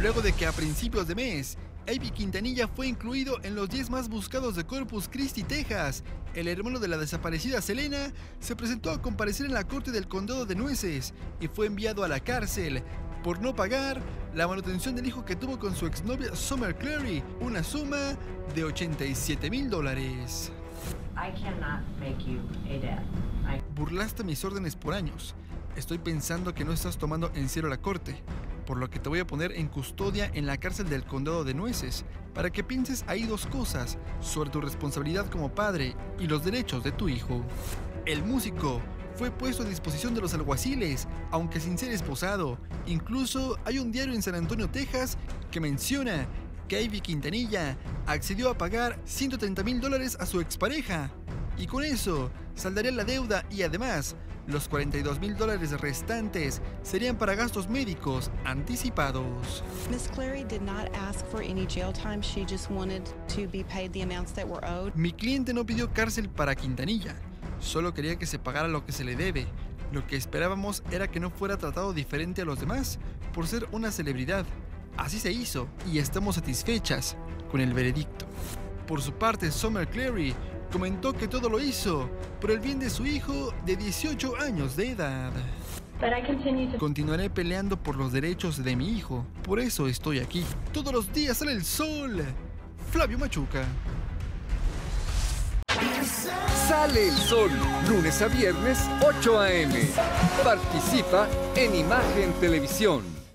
luego de que a principios de mes, A.B. Quintanilla fue incluido en los 10 más buscados de Corpus Christi, Texas. El hermano de la desaparecida Selena se presentó a comparecer en la corte del condado de Nueces y fue enviado a la cárcel por no pagar la manutención del hijo que tuvo con su exnovia Summer Clary, una suma de $87,000. Burlaste mis órdenes por años. Estoy pensando que no estás tomando en serio la corte, por lo que te voy a poner en custodia en la cárcel del condado de Nueces, para que pienses ahí dos cosas, sobre tu responsabilidad como padre y los derechos de tu hijo. El músico fue puesto a disposición de los alguaciles, aunque sin ser esposado. Incluso hay un diario en San Antonio, Texas, que menciona que A.B. Quintanilla accedió a pagar $130,000 a su expareja, y con eso saldaría la deuda, y además los $42,000 restantes serían para gastos médicos anticipados. Mi cliente no pidió cárcel para Quintanilla, solo quería que se pagara lo que se le debe. Lo que esperábamos era que no fuera tratado diferente a los demás por ser una celebridad. Así se hizo y estamos satisfechas con el veredicto. Por su parte, Summer Clary comentó que todo lo hizo por el bien de su hijo de 18 años de edad. Continuaré peleando por los derechos de mi hijo, por eso estoy aquí. Todos los días sale el sol. Flavio Machuca. Sale el sol, lunes a viernes, 8 a.m. Participa en Imagen Televisión.